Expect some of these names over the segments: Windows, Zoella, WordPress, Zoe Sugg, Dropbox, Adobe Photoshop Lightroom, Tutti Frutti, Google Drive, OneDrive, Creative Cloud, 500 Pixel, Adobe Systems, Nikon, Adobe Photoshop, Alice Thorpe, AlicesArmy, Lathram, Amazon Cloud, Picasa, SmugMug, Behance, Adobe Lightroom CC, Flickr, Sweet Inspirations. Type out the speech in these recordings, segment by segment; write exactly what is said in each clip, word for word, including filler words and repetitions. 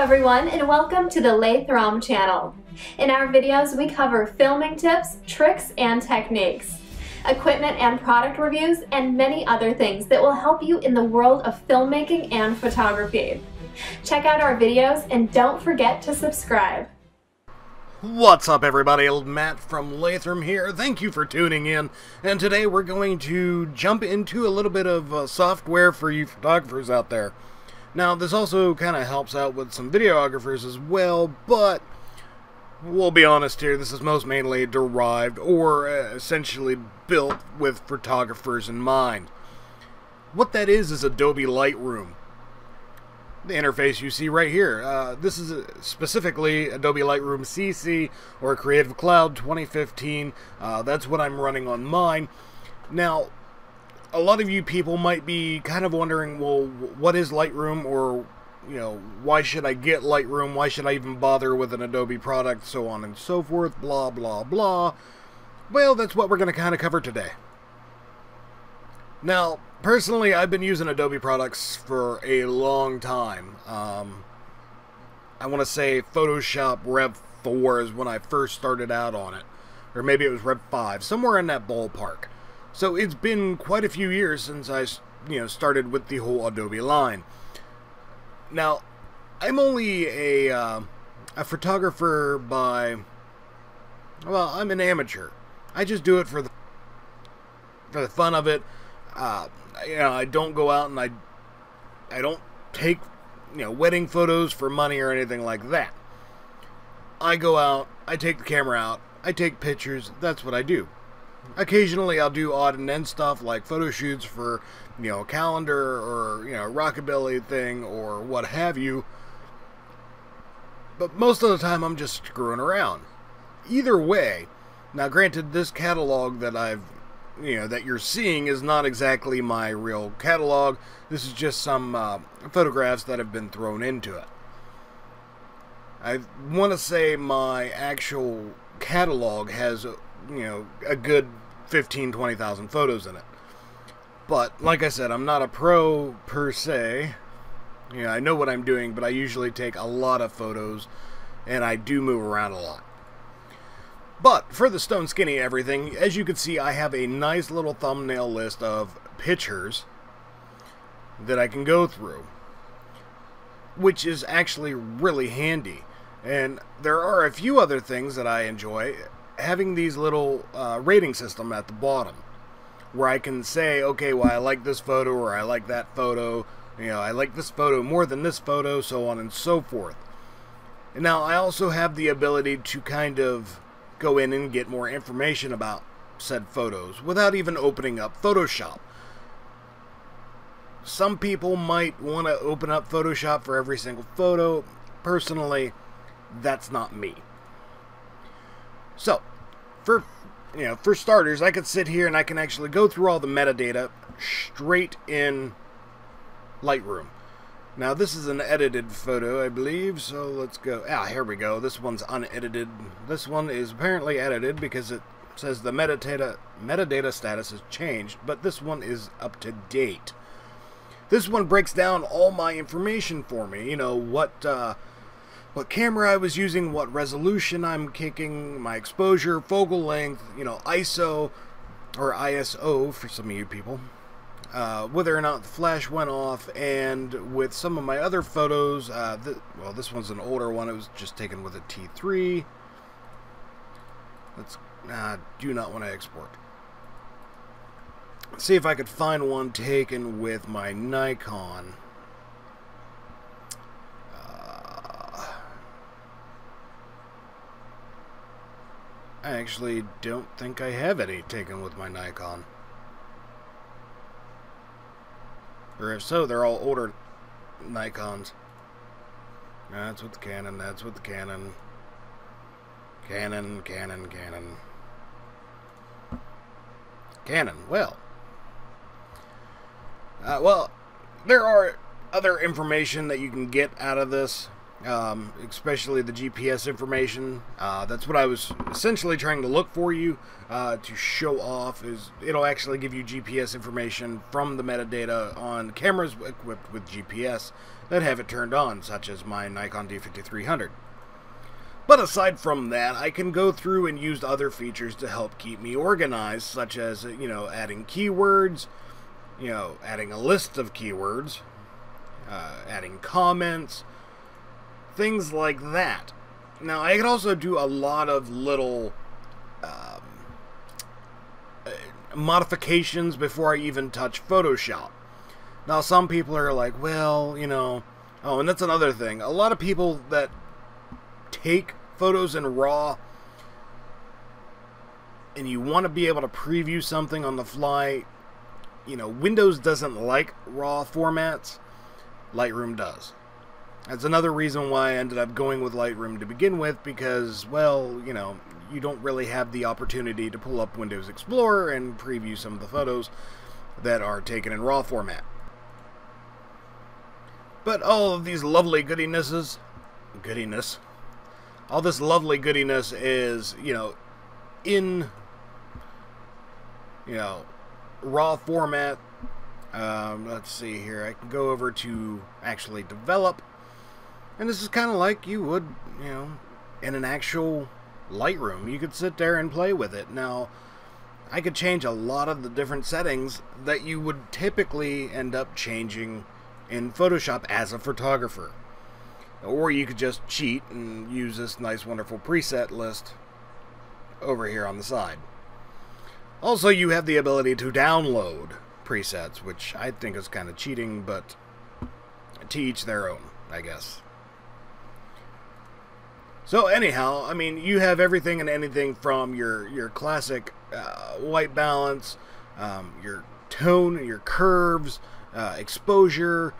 Hello everyone and welcome to the Lathram channel. In our videos we cover filming tips, tricks and techniques, equipment and product reviews, and many other things that will help you in the world of filmmaking and photography. Check out our videos and don't forget to subscribe. What's up everybody, old Matt from Lathram here. Thank you for tuning in, and today we're going to jump into a little bit of uh, software for you photographers out there. Now this also kind of helps out with some videographers as well, but we'll be honest here, this is most mainly derived or uh, essentially built with photographers in mind. What that is is Adobe Lightroom. The interface you see right here. Uh, this is specifically Adobe Lightroom C C or Creative Cloud twenty fifteen. Uh, that's what I'm running on mine. Now, a lot of you people might be kind of wondering, well, what is Lightroom, or, you know, why should I get Lightroom? Why should I even bother with an Adobe product? So on and so forth, blah, blah, blah. Well, that's what we're going to kind of cover today. Now, personally, I've been using Adobe products for a long time. Um, I want to say Photoshop Rev four is when I first started out on it. Or maybe it was Rev five, somewhere in that ballpark. So it's been quite a few years since I you know, started with the whole Adobe line. Now, I'm only a, uh, a photographer by... Well, I'm an amateur. I just do it for the, for the fun of it. Uh, you know, I don't go out and I, I don't take, you know, wedding photos for money or anything like that. I go out, I take the camera out, I take pictures, that's what I do. Occasionally I'll do odd and end stuff like photo shoots for, you know, a calendar or, you know, a rockabilly thing or what have you. But most of the time I'm just screwing around. Either way, now granted, this catalog that I've you know, that you're seeing is not exactly my real catalog. This is just some uh, photographs that have been thrown into it. I want to say my actual catalog has, you know, a good fifteen, twenty thousand photos in it. But, like I said, I'm not a pro per se. You know, I know what I'm doing, but I usually take a lot of photos, and I do move around a lot. But for the stone skinny everything, as you can see, I have a nice little thumbnail list of pictures that I can go through, which is actually really handy. And there are a few other things that I enjoy, having these little uh, rating system at the bottom, where I can say, okay, well, I like this photo, or I like that photo, you know, I like this photo more than this photo, so on and so forth. And now I also have the ability to kind of go in and get more information about said photos without even opening up Photoshop. Some people might want to open up Photoshop for every single photo. Personally, that's not me. So, for you know, for starters, I could sit here and I can actually go through all the metadata straight in Lightroom. Now, this is an edited photo, I believe, so let's go. Ah, here we go. This one's unedited. This one is apparently edited because it says the metadata, metadata status has changed, but this one is up to date. This one breaks down all my information for me. You know, what, uh, what camera I was using, what resolution I'm kicking, my exposure, focal length, you know, I S O, or I S O for some of you people. Uh, whether or not the flash went off, and with some of my other photos, uh, th well, this one's an older one. It was just taken with a T three. Let's uh, do not want to export. Let's see if I could find one taken with my Nikon. Uh, I actually don't think I have any taken with my Nikon. Or if so, they're all older Nikons. That's with the Canon, that's with the Canon. Canon, Canon, Canon. Canon, well. Uh, well, there are other information that you can get out of this. um, especially the G P S information. Uh, that's what I was essentially trying to look for you uh, to show off, is it'll actually give you G P S information from the metadata on cameras equipped with G P S that have it turned on, such as my Nikon D fifty-three hundred. But aside from that, I can go through and use other features to help keep me organized, such as, you know, adding keywords, you know, adding a list of keywords, uh, adding comments, things like that. Now, I can also do a lot of little um, modifications before I even touch Photoshop. Now, some people are like, well, you know, oh, and that's another thing. A lot of people that take photos in RAW and you want to be able to preview something on the fly, you know, Windows doesn't like RAW formats. Lightroom does. That's another reason why I ended up going with Lightroom to begin with, because, well, you know, you don't really have the opportunity to pull up Windows Explorer and preview some of the photos that are taken in RAW format. But all of these lovely goodinesses, goodiness, all this lovely goodiness is, you know, in, you know, RAW format. Um, let's see here. I can go over to actually develop. And this is kind of like you would, you know, in an actual Lightroom. You could sit there and play with it. Now, I could change a lot of the different settings that you would typically end up changing in Photoshop as a photographer. Or you could just cheat and use this nice, wonderful preset list over here on the side. Also, you have the ability to download presets, which I think is kind of cheating, but to each their own, I guess. So anyhow, I mean, you have everything and anything from your, your classic uh, white balance, um, your tone, your curves, uh, exposure.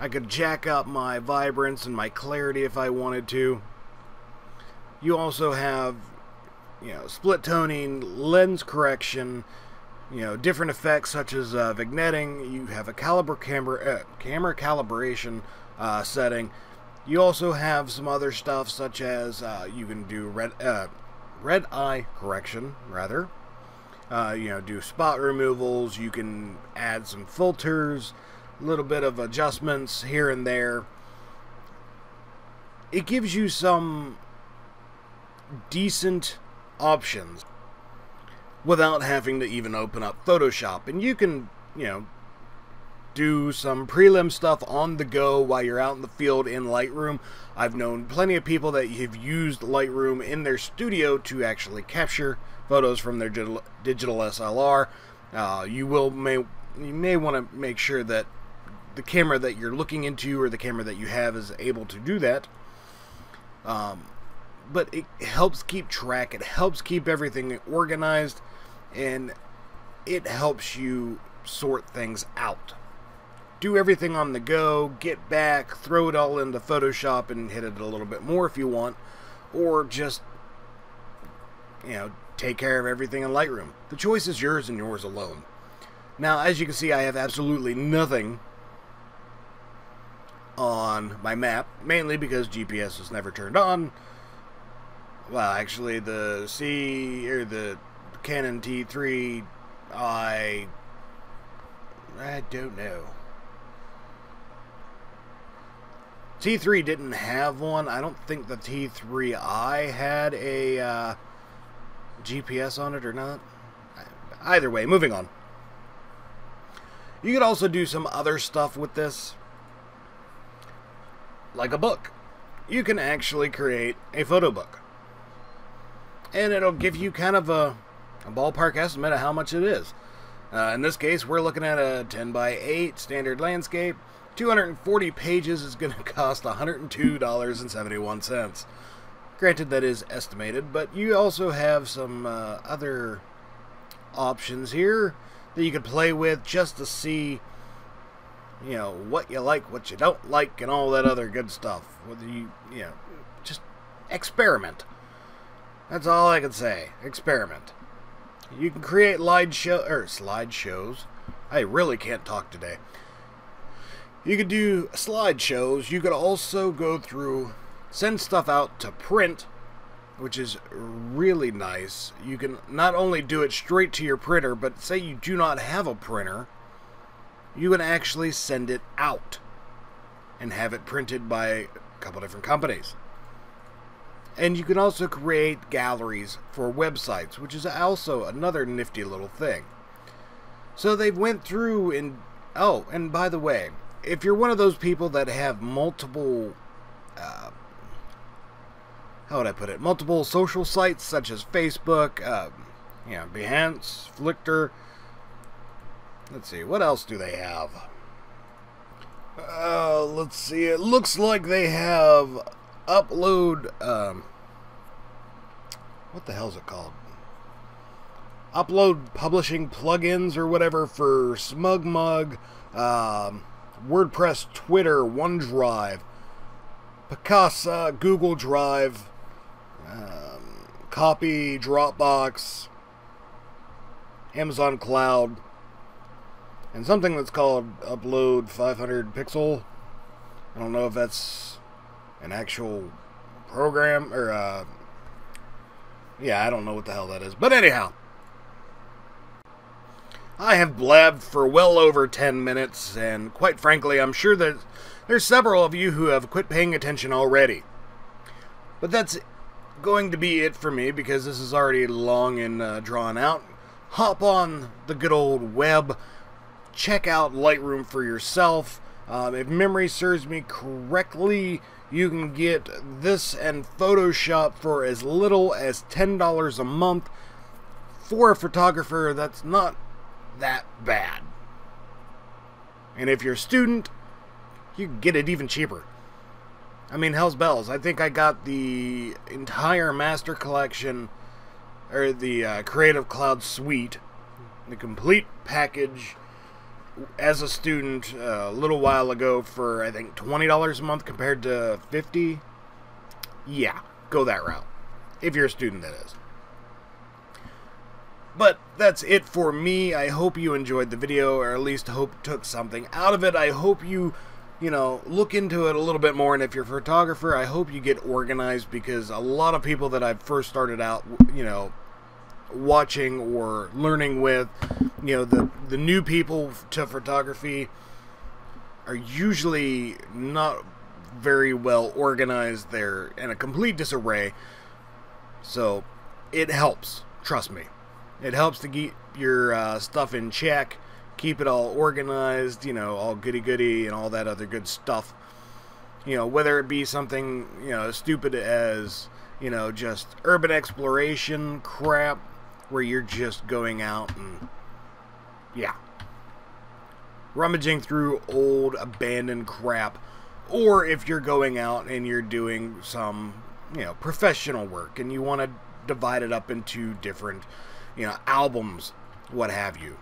I could jack up my vibrance and my clarity if I wanted to. You also have, you know, split toning, lens correction, you know, different effects such as uh, vignetting. You have a caliber camera uh, camera calibration uh, setting. You also have some other stuff such as uh, you can do red uh, red eye correction, rather. Uh, you know, do spot removals. You can add some filters. Little bit of adjustments here and there. It gives you some decent options without having to even open up Photoshop, and you can, you know, do some prelim stuff on the go while you're out in the field in Lightroom. I've known plenty of people that have used Lightroom in their studio to actually capture photos from their digital S L R. Uh, you will may you may want to make sure that the camera that you're looking into or the camera that you have is able to do that, um, but it helps keep track, it helps keep everything organized, and it helps you sort things out, do everything on the go, get back, throw it all into Photoshop and hit it a little bit more if you want, or just, you know, take care of everything in Lightroom. The choice is yours and yours alone. Now, as you can see, I have absolutely nothing on my map, mainly because G P S was never turned on. Well, actually, the C or the Canon T three i, I don't know. T three didn't have one. I don't think the T three i had a uh, G P S on it or not. Either way, moving on. You could also do some other stuff with this, like a book. You can actually create a photo book, and it'll give you kind of a, a ballpark estimate of how much it is. Uh, in this case, we're looking at a ten by eight standard landscape. two hundred forty pages is going to cost one hundred two dollars and seventy-one cents. Granted, that is estimated, but you also have some uh, other options here that you could play with just to see, you know, what you like, what you don't like, and all that other good stuff. Whether you, you know, just experiment. That's all I can say. Experiment. You can create slideshow or slideshows. I really can't talk today. You could do slideshows. You could also go through send stuff out to print, which is really nice. You can not only do it straight to your printer, but say you do not have a printer, you can actually send it out and have it printed by a couple different companies. And you can also create galleries for websites, which is also another nifty little thing. So they went through and, oh, and by the way, if you're one of those people that have multiple, uh, how would I put it, multiple social sites such as Facebook, uh, you know, Behance, Flickr, let's see, what else do they have? Uh, let's see, it looks like they have Upload, um, what the hell is it called? Upload publishing plugins or whatever for SmugMug, um, WordPress, Twitter, OneDrive, Picasa, Google Drive, um, Copy, Dropbox, Amazon Cloud, and something that's called Upload five hundred pixel. I don't know if that's an actual program or uh, yeah, I don't know what the hell that is, but anyhow, I have blabbed for well over ten minutes, and quite frankly, I'm sure that there's several of you who have quit paying attention already. But that's going to be it for me, because this is already long and uh, drawn out. Hop on the good old web, check out Lightroom for yourself. Um, if memory serves me correctly, you can get this and Photoshop for as little as ten dollars a month. For a photographer, that's not that bad. And if you're a student, you can get it even cheaper. I mean, hell's bells. I think I got the entire master collection, or the uh, Creative Cloud suite, the complete package, as a student uh, a little while ago for, I think, twenty dollars a month compared to fifty dollars. Yeah, go that route. If you're a student, that is. But that's it for me. I hope you enjoyed the video, or at least hope took something out of it. I hope you, you know, look into it a little bit more. And if you're a photographer, I hope you get organized, because a lot of people that I first started out, you know, watching or learning with, you know, the the new people to photography are usually not very well organized. They're in a complete disarray. So it helps. Trust me. It helps to keep your uh, stuff in check, keep it all organized, you know, all goody-goody and all that other good stuff. You know, whether it be something, you know, as stupid as, you know, just urban exploration crap where you're just going out and, yeah, rummaging through old abandoned crap, or if you're going out and you're doing some, you know, professional work and you want to divide it up into different, you know, albums, what have you.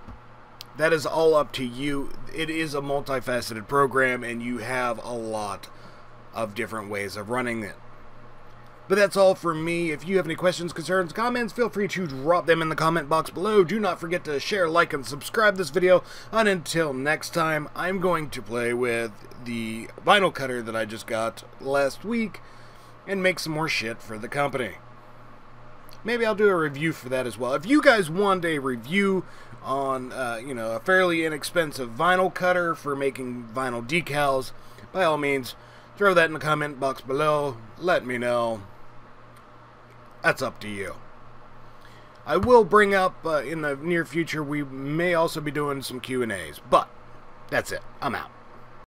That is all up to you. It is a multifaceted program, and you have a lot of different ways of running it. But that's all for me. If you have any questions, concerns, comments, feel free to drop them in the comment box below. Do not forget to share, like, and subscribe this video. And until next time, I'm going to play with the vinyl cutter that I just got last week and make some more shit for the company. Maybe I'll do a review for that as well. If you guys want a review on, uh, you know, a fairly inexpensive vinyl cutter for making vinyl decals, by all means, throw that in the comment box below. Let me know. That's up to you. I will bring up, uh, in the near future, we may also be doing some Q and A's, but that's it. I'm out.